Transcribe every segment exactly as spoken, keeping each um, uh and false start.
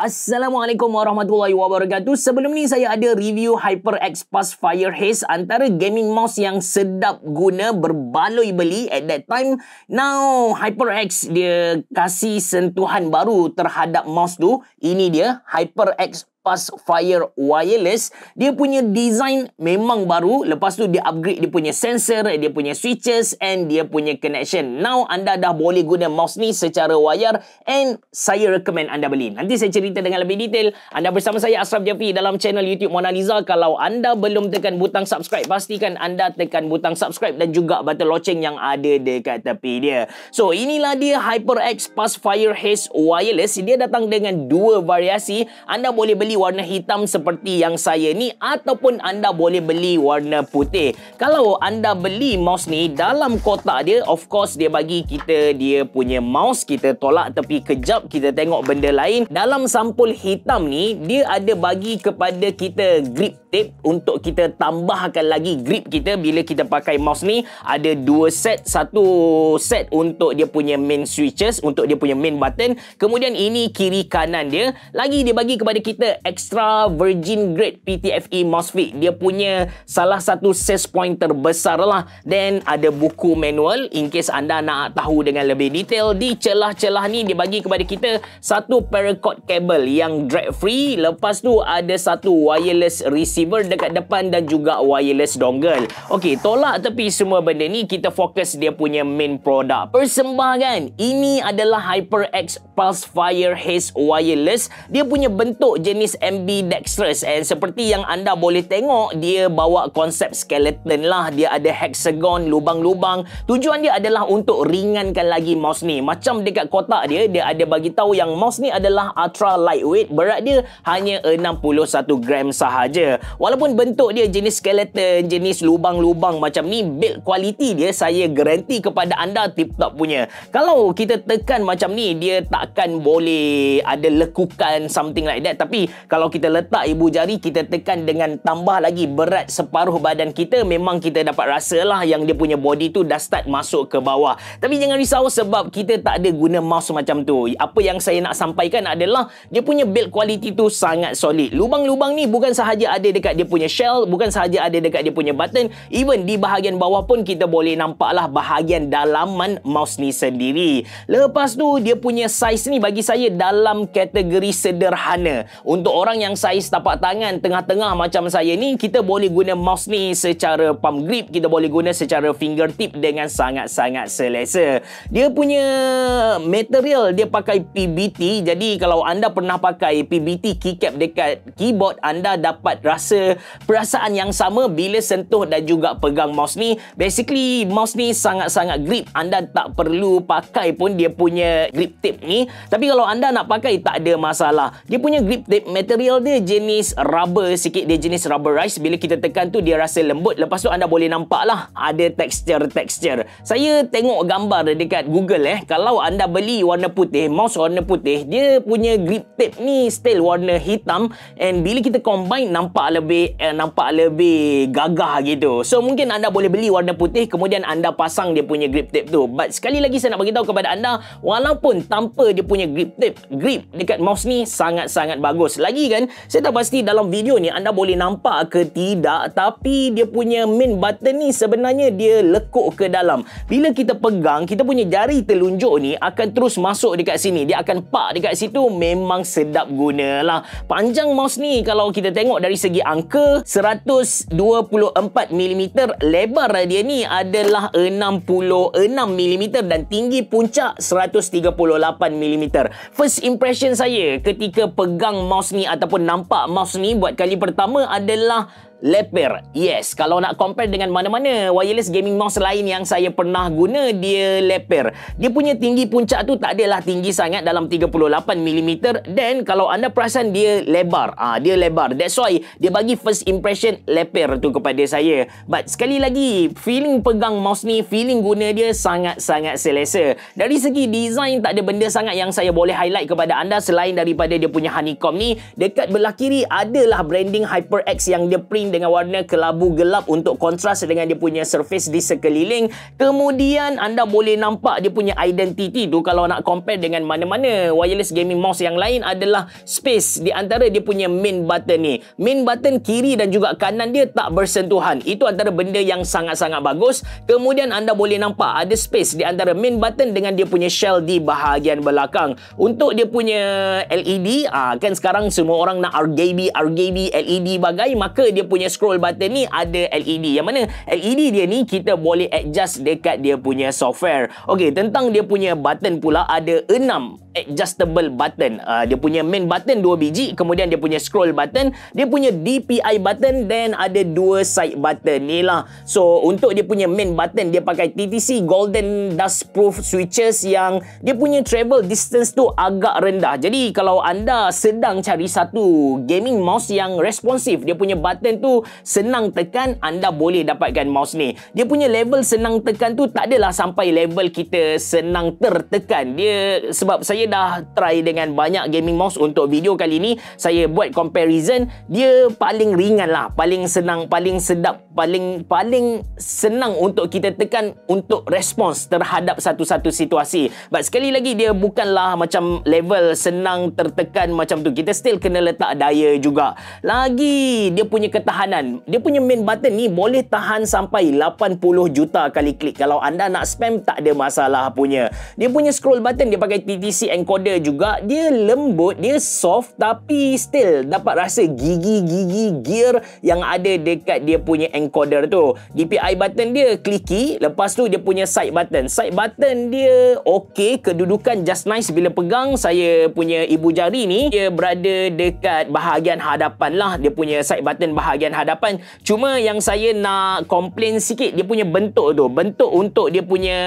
Assalamualaikum warahmatullahi wabarakatuh. Sebelum ni saya ada review HyperX Pulsefire Haste, antara gaming mouse yang sedap guna, berbaloi beli at that time. Now HyperX dia kasih sentuhan baru terhadap mouse tu. Ini dia HyperX Pulsefire Wireless. Dia punya design memang baru. Lepas tu dia upgrade dia punya sensor, dia punya switches and dia punya connection. Now anda dah boleh guna mouse ni secara wayar and saya recommend anda beli. Nanti saya cerita dengan lebih detail. Anda bersama saya Asraf Jeffery dalam channel YouTube MonaLiza. Kalau anda belum tekan butang subscribe, pastikan anda tekan butang subscribe dan juga button loceng yang ada dekat tepi dia. So inilah dia HyperX Pulsefire Haste Wireless. Dia datang dengan dua variasi. Anda boleh beli warna hitam seperti yang saya ni ataupun anda boleh beli warna putih. Kalau anda beli mouse ni, dalam kotak dia of course dia bagi kita dia punya mouse. Kita tolak tepi kejap, kita tengok benda lain. Dalam sampul hitam ni dia ada bagi kepada kita grip tape untuk kita tambahkan lagi grip kita bila kita pakai mouse ni. Ada dua set, satu set untuk dia punya main switches, untuk dia punya main button. Kemudian ini kiri kanan dia. Lagi dia bagi kepada kita extra virgin grade P T F E mouse fit. Dia punya salah satu sales point terbesar lah. Then ada buku manual in case anda nak tahu dengan lebih detail. Di celah-celah ni dia bagi kepada kita satu paracord cable yang drag free. Lepas tu ada satu wireless receiver dekat depan dan juga wireless dongle. Okey, tolak tepi semua benda ni, kita fokus dia punya main product. Persembahan ini adalah HyperX Pulsefire Haste Wireless. Dia punya bentuk jenis ambidextrous and seperti yang anda boleh tengok dia bawa konsep skeleton lah. Dia ada hexagon, lubang-lubang. Tujuan dia adalah untuk ringankan lagi mouse ni. Macam dekat kotak dia, dia ada bagi tahu yang mouse ni adalah ultra lightweight. Berat dia hanya enam puluh satu gram sahaja. Walaupun bentuk dia jenis skeleton, jenis lubang-lubang macam ni, build quality dia saya garanti kepada anda tip-top punya. Kalau kita tekan macam ni, dia tak akan boleh ada lekukan something like that. Tapi kalau kita letak ibu jari, kita tekan dengan tambah lagi berat separuh badan kita, memang kita dapat rasalah yang dia punya body tu dah start masuk ke bawah. Tapi jangan risau sebab kita tak ada guna mouse macam tu. Apa yang saya nak sampaikan adalah dia punya build quality tu sangat solid. Lubang-lubang ni bukan sahaja ada dekat dia punya shell, bukan sahaja ada dekat dia punya button, even di bahagian bawah pun kita boleh nampak lah bahagian dalaman mouse ni sendiri. Lepas tu dia punya size ni bagi saya dalam kategori sederhana. Untuk orang yang saiz tapak tangan tengah-tengah macam saya ni, kita boleh guna mouse ni secara palm grip, kita boleh guna secara fingertip dengan sangat-sangat selesa. Dia punya material dia pakai P B T. Jadi kalau anda pernah pakai P B T keycap dekat keyboard, anda dapat rasa perasaan yang sama bila sentuh dan juga pegang mouse ni. Basically mouse ni sangat-sangat grip. Anda tak perlu pakai pun dia punya grip tape ni. Tapi kalau anda nak pakai tak ada masalah. Dia punya grip tape material dia jenis rubber sikit, dia jenis rubberized. Bila kita tekan tu dia rasa lembut. Lepas tu anda boleh nampak lah ada texture-texture. Saya tengok gambar dekat Google eh. Kalau anda beli warna putih, mouse warna putih, dia punya grip tape ni still warna hitam. And bila kita combine nampak lebih eh, nampak lebih gagah gitu. So mungkin anda boleh beli warna putih kemudian anda pasang dia punya grip tape tu. But sekali lagi saya nak beritahu kepada anda, walaupun tanpa dia punya grip tape, grip dekat mouse ni sangat-sangat bagus. Lagi kan, saya tak pasti dalam video ni anda boleh nampak ke tidak, tapi dia punya main button ni sebenarnya dia lekuk ke dalam. Bila kita pegang, kita punya jari telunjuk ni akan terus masuk dekat sini. Dia akan pak dekat situ. Memang sedap guna lah. Panjang mouse ni kalau kita tengok dari segi angka seratus dua puluh empat milimeter, lebar dia ni adalah enam puluh enam milimeter dan tinggi puncak seratus tiga puluh lapan milimeter. First impression saya ketika pegang mouse ni ataupun nampak mouse ni buat kali pertama adalah leper. Yes, kalau nak compare dengan mana-mana wireless gaming mouse lain yang saya pernah guna, dia leper. Dia punya tinggi puncak tu tak adalah tinggi sangat, dalam tiga puluh lapan milimeter. Dan kalau anda perasan dia lebar. Ah, ha, dia lebar. That's why dia bagi first impression leper tu kepada saya. But sekali lagi, feeling pegang mouse ni, feeling guna dia sangat-sangat selesa. Dari segi design tak ada benda sangat yang saya boleh highlight kepada anda selain daripada dia punya honeycomb ni. Dekat belah kiri adalah branding HyperX yang dia print kuning dengan warna kelabu gelap untuk kontras dengan dia punya surface di sekeliling. Kemudian anda boleh nampak dia punya identity tu kalau nak compare dengan mana-mana wireless gaming mouse yang lain adalah space di antara dia punya main button ni. Main button kiri dan juga kanan dia tak bersentuhan. Itu antara benda yang sangat-sangat bagus. Kemudian anda boleh nampak ada space di antara main button dengan dia punya shell di bahagian belakang. Untuk dia punya L E D, aa, kan sekarang semua orang nak R G B, R G B, L E D bagai, maka dia punya scroll button ni ada L E D. Yang mana L E D dia ni kita boleh adjust dekat dia punya software. Okey, tentang dia punya button pula ada enam adjustable button. Uh, dia punya main button dua biji, kemudian dia punya scroll button, dia punya D P I button, dan ada dua side button ni lah. So untuk dia punya main button dia pakai T T C golden dust proof switches yang dia punya travel distance tu agak rendah. Jadi kalau anda sedang cari satu gaming mouse yang responsif, dia punya button tu senang tekan, anda boleh dapatkan mouse ni. Dia punya level senang tekan tu tak adalah sampai level kita senang tertekan. Dia sebab saya Saya dah try dengan banyak gaming mouse untuk video kali ni. Saya buat comparison, dia paling ringan lah, paling senang, paling sedap, paling paling senang untuk kita tekan untuk respons terhadap satu-satu situasi. But sekali lagi dia bukanlah macam level senang tertekan macam tu. Kita still kena letak daya juga. Lagi dia punya ketahanan. Dia punya main button ni boleh tahan sampai lapan puluh juta kali klik. Kalau anda nak spam tak ada masalah punya. Dia punya scroll button dia pakai T T C encoder juga. Dia lembut, dia soft, tapi still dapat rasa gigi-gigi gear yang ada dekat dia punya encoder tu. D P I button dia clicky, lepas tu dia punya side button. Side button dia okey, kedudukan just nice bila pegang. Saya punya ibu jari ni dia berada dekat bahagian hadapan lah, dia punya side button bahagian hadapan. Cuma yang saya nak complain sikit dia punya bentuk tu. Bentuk untuk dia punya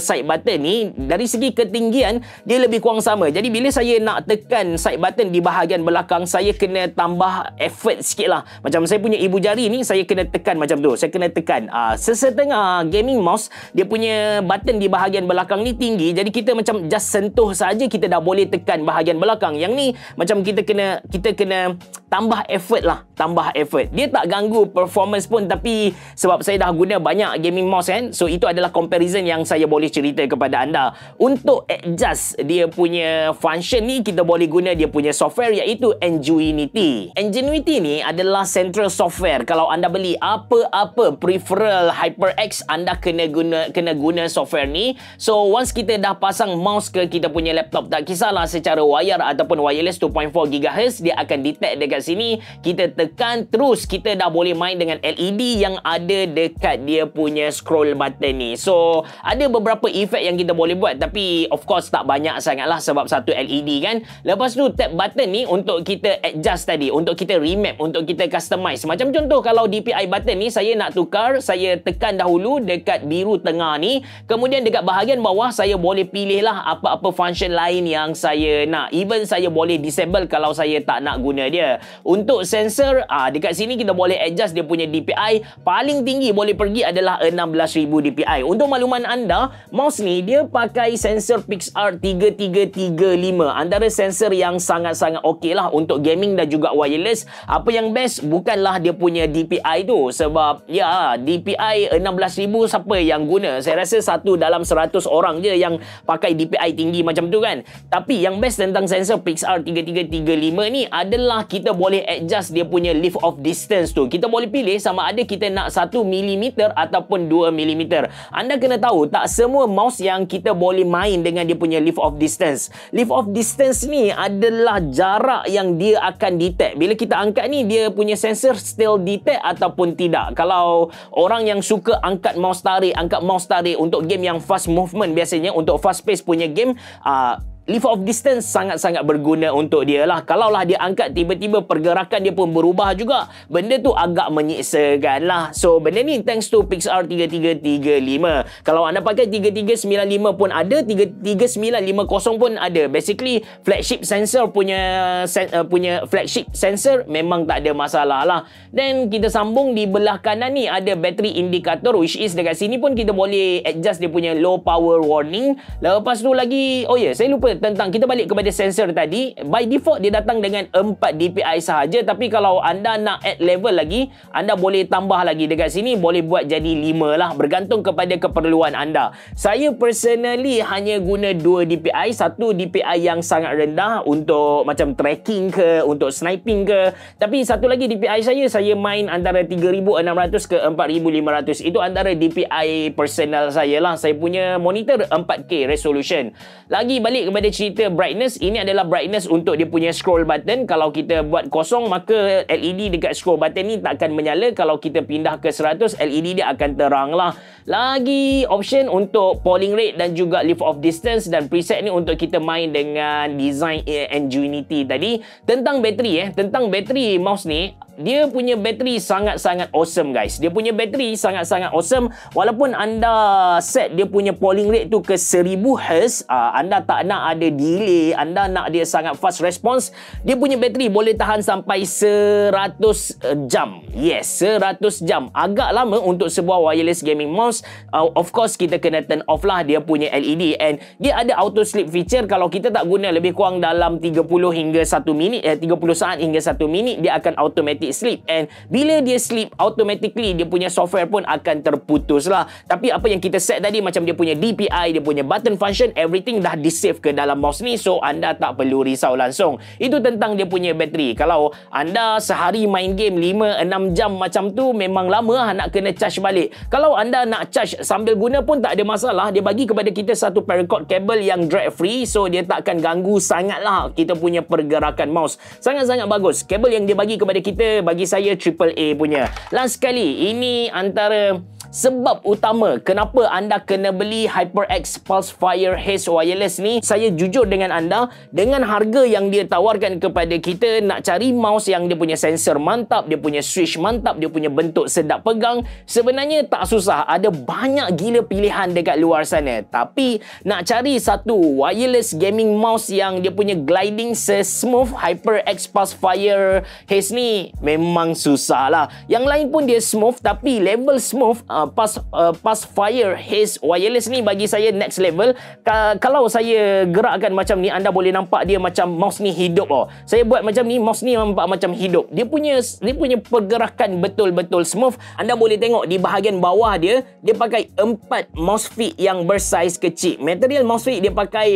side button ni dari segi ketinggian dia lebih kurang sama. Jadi bila saya nak tekan side button di bahagian belakang, saya kena tambah effort sikit lah. Macam saya punya ibu jari ni, saya kena tekan macam tu. Saya kena tekan. Aa, sesetengah gaming mouse, dia punya button di bahagian belakang ni tinggi. Jadi kita macam just sentuh saja, kita dah boleh tekan bahagian belakang. Yang ni macam kita kena kita kena tambah effort lah. Tambah effort. Dia tak ganggu performance pun, tapi sebab saya dah guna banyak gaming mouse kan. So itu adalah comparison yang saya boleh cerita kepada anda. Untuk adjust dia punya function ni, kita boleh guna dia punya software iaitu NGENUITY. NGENUITY ni adalah central software. Kalau anda beli apa-apa peripheral HyperX, anda kena guna kena guna software ni. So once kita dah pasang mouse ke kita punya laptop, tak kisahlah secara wire ataupun wireless two point four gigahertz, dia akan detect dekat sini. Kita tekan terus, kita dah boleh main dengan L E D yang ada dekat dia punya scroll button ni. So ada beberapa efek yang kita boleh buat, tapi of course tak banyak sangatlah sebab satu L E D kan. Lepas tu tap button ni untuk kita adjust tadi, untuk kita remap, untuk kita customize. Macam contoh kalau D P I button ni saya nak tukar, saya tekan dahulu dekat biru tengah ni, kemudian dekat bahagian bawah saya boleh pilih lah apa-apa function lain yang saya nak. Even saya boleh disable kalau saya tak nak guna dia. Untuk sensor, ah, dekat sini kita boleh adjust dia punya D P I. Paling tinggi boleh pergi adalah enam belas ribu D P I. Untuk makluman anda, mouse ni dia pakai sensor PixArt tiga tiga tiga lima, antara sensor yang sangat-sangat okey lah untuk gaming dan juga wireless. Apa yang best bukanlah dia punya D P I tu, sebab ya D P I enam belas ribu siapa yang guna? Saya rasa satu dalam seratus orang je yang pakai D P I tinggi macam tu kan. Tapi yang best tentang sensor PixArt tiga tiga tiga lima ni adalah kita boleh adjust dia punya lift off distance tu. Kita boleh pilih sama ada kita nak satu milimeter ataupun dua milimeter. Anda kena tahu tak semua mouse yang kita boleh main dengan dia punya lift off of distance. Lift off distance ni adalah jarak yang dia akan detect. Bila kita angkat ni, dia punya sensor still detect ataupun tidak. Kalau orang yang suka angkat mouse tarik, angkat mouse tarik untuk game yang fast movement biasanya, untuk fast pace punya game, uh, lift off distance sangat-sangat berguna untuk dia lah. Kalau lah dia angkat tiba-tiba pergerakan dia pun berubah juga, benda tu agak menyiksakan lah. So benda ni thanks to PixArt tiga tiga tiga lima. Kalau anda pakai tiga tiga sembilan lima pun ada, tiga tiga sembilan lima kosong pun ada. Basically flagship sensor punya sen, uh, punya flagship sensor memang tak ada masalah lah. Then kita sambung di belah kanan ni ada battery indicator, which is dekat sini pun kita boleh adjust dia punya low power warning. Lepas tu lagi, oh ya yeah, saya lupa tentang, kita balik kepada sensor tadi, by default dia datang dengan empat D P I sahaja, tapi kalau anda nak add level lagi, anda boleh tambah lagi dekat sini, boleh buat jadi lima lah, bergantung kepada keperluan anda. Saya personally hanya guna dua D P I, satu D P I yang sangat rendah untuk macam tracking ke, untuk sniping ke, tapi satu lagi D P I saya, saya main antara tiga ribu enam ratus ke empat ribu lima ratus, itu antara D P I personal saya lah. Saya punya monitor empat K resolution. Lagi balik kepada cerita brightness, ini adalah brightness untuk dia punya scroll button. Kalau kita buat kosong, maka L E D dekat scroll button ni tak akan menyala. Kalau kita pindah ke seratus, L E D dia akan terang lah. Lagi option untuk polling rate dan juga lift off distance, dan preset ni untuk kita main dengan design NGENUITY tadi. Tentang bateri eh, tentang bateri mouse ni, dia punya bateri sangat-sangat awesome guys. Dia punya bateri sangat-sangat awesome. Walaupun anda set dia punya polling rate tu ke seribu hertz, anda tak nak ada delay, anda nak dia sangat fast response, dia punya bateri boleh tahan sampai seratus jam. Yes, seratus jam. Agak lama untuk sebuah wireless gaming mouse. uh, Of course kita kena turn off lah dia punya L E D. And dia ada auto sleep feature. Kalau kita tak guna lebih kurang dalam tiga puluh hingga satu minit, eh, tiga puluh saat hingga satu minit, dia akan automatic sleep. And bila dia sleep, automatically dia punya software pun akan terputus lah. Tapi apa yang kita set tadi, macam dia punya D P I, dia punya button function, everything dah di-save ke dalam mouse ni, so anda tak perlu risau langsung. Itu tentang dia punya bateri. Kalau anda sehari main game lima enam jam macam tu, memang lama nak kena charge balik. Kalau anda nak charge sambil guna pun tak ada masalah, dia bagi kepada kita satu paracord cable yang drag free, so dia tak akan ganggu sangat lah kita punya pergerakan mouse. Sangat-sangat bagus kabel yang dia bagi kepada kita, bagi saya triple A punya. Last sekali, ini antara sebab utama kenapa anda kena beli HyperX Pulsefire Haste Wireless ni. Saya jujur dengan anda, dengan harga yang dia tawarkan kepada kita, nak cari mouse yang dia punya sensor mantap, dia punya switch mantap, dia punya bentuk sedap pegang, sebenarnya tak susah. Ada banyak gila pilihan dekat luar sana. Tapi nak cari satu wireless gaming mouse yang dia punya gliding se-smooth HyperX Pulsefire Haste ni memang susah lah. Yang lain pun dia smooth, tapi level smooth uh, Pulse, uh, Pulsefire Haste Wireless ni bagi saya next level. Ka kalau saya gerakkan macam ni, anda boleh nampak dia macam mouse ni hidup oh. Saya buat macam ni, mouse ni nampak macam hidup. Dia punya dia punya pergerakan betul-betul smooth. Anda boleh tengok di bahagian bawah dia, dia pakai empat mouse feet yang bersaiz kecil. Material mouse feet dia pakai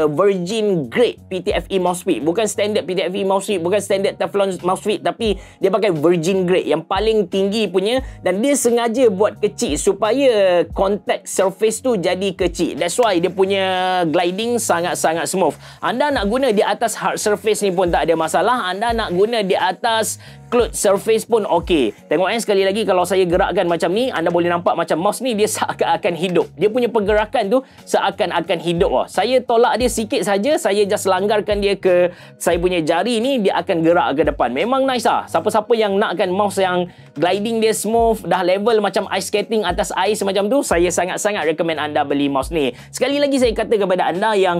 uh, Virgin Grade P T F E mouse feet, bukan standard P T F E mouse feet, bukan standard Teflon mouse feet, tapi dia pakai Virgin Grade yang paling tinggi punya, dan dia sengaja buat kecil supaya contact surface tu jadi kecil. That's why dia punya gliding sangat-sangat smooth. Anda nak guna di atas hard surface ni pun tak ada masalah, anda nak guna di atas cloth surface pun okey. Tengok eh, sekali lagi kalau saya gerakkan macam ni, anda boleh nampak macam mouse ni dia seakan-akan hidup. Dia punya pergerakan tu seakan-akan hidup oh. Saya tolak dia sikit saja, saya just langgarkan dia ke saya punya jari ni, dia akan gerak ke depan. Memang nice lah. Siapa-siapa yang nakkan mouse yang gliding dia smooth, dah level macam ice skating atas ais macam tu, saya sangat-sangat recommend anda beli mouse ni. Sekali lagi saya kata kepada anda yang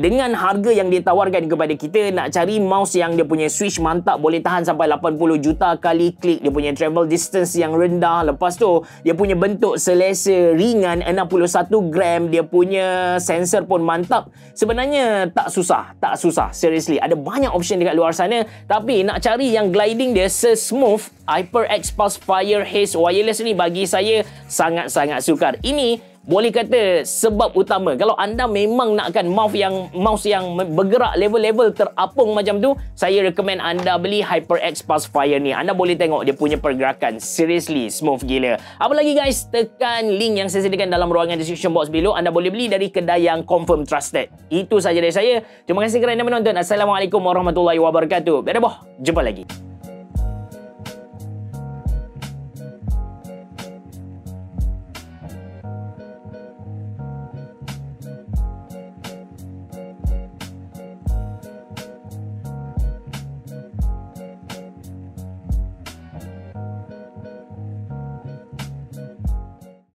dengan harga yang dia tawarkan kepada kita, nak cari mouse yang dia punya switch mantap, boleh tahan sampai lapan puluh juta kali klik, dia punya travel distance yang rendah, lepas tu dia punya bentuk selesa ringan enam puluh satu gram, dia punya sensor pun mantap, sebenarnya tak susah, tak susah, seriously. Ada banyak option dekat luar sana, tapi nak cari yang gliding dia se-smooth, HyperX Pulsefire Haste Wireless ni bagi saya sangat-sangat sukar. Ini boleh kata sebab utama. Kalau anda memang nakkan mouse yang mouse yang bergerak level-level terapung macam tu, saya recommend anda beli HyperX Pulsefire ni. Anda boleh tengok dia punya pergerakan, seriously smooth gila. Apa lagi guys, tekan link yang saya sediakan dalam ruangan description box below. Anda boleh beli dari kedai yang confirm trusted. Itu sahaja dari saya. Terima kasih kerana menonton. Assalamualaikum warahmatullahi wabarakatuh. Berdaboh, jumpa lagi.